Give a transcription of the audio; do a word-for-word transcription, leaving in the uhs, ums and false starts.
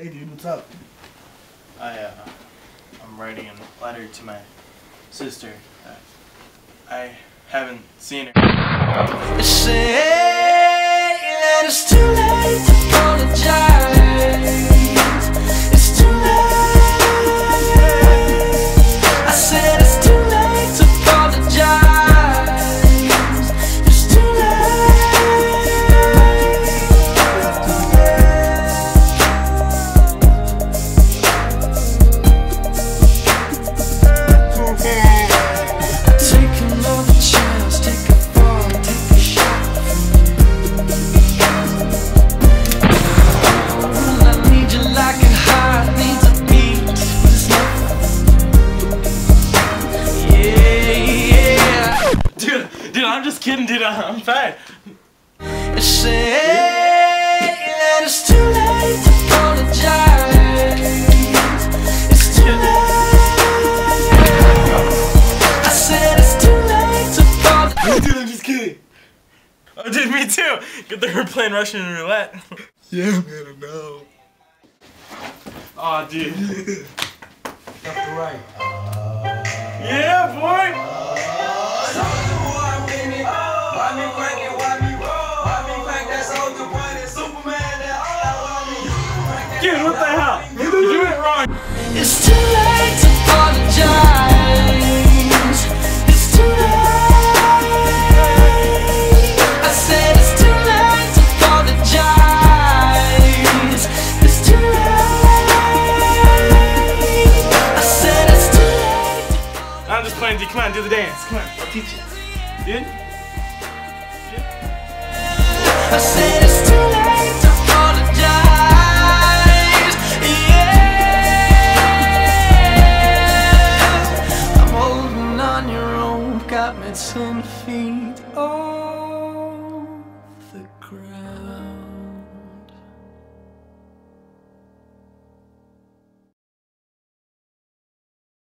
Hey dude, what's up? I, uh, I'm writing a letter to my sister. Uh, I haven't seen her. And it's too late to apologize. It's too late. I said it's too late to apologize. It's too late. Take another chance, take a fall, take a shot from me. Well, I need you like a heart needs a beat, but it's nothing. Yeah, yeah. Dude, dude, I'm just kidding, dude. I'm fine. It's it's too late to apologize. It's too late. I said it's too late to apologize. Dude, I'm just kidding. Oh, dude, me too. Good thing we're playing Russian roulette. Yeah, man, I know. Aw, dude. That's right. Yeah, boy. Dude, what the hell? You're doing it wrong. It's too late to apologize. It's too late. I said it's too late to apologize. It's too late. I said it's too late. I'm just playing, dude. Come on, do the dance. Come on, I'll teach you. Dude? Yeah. I said it's too late. Ten feet. Oh.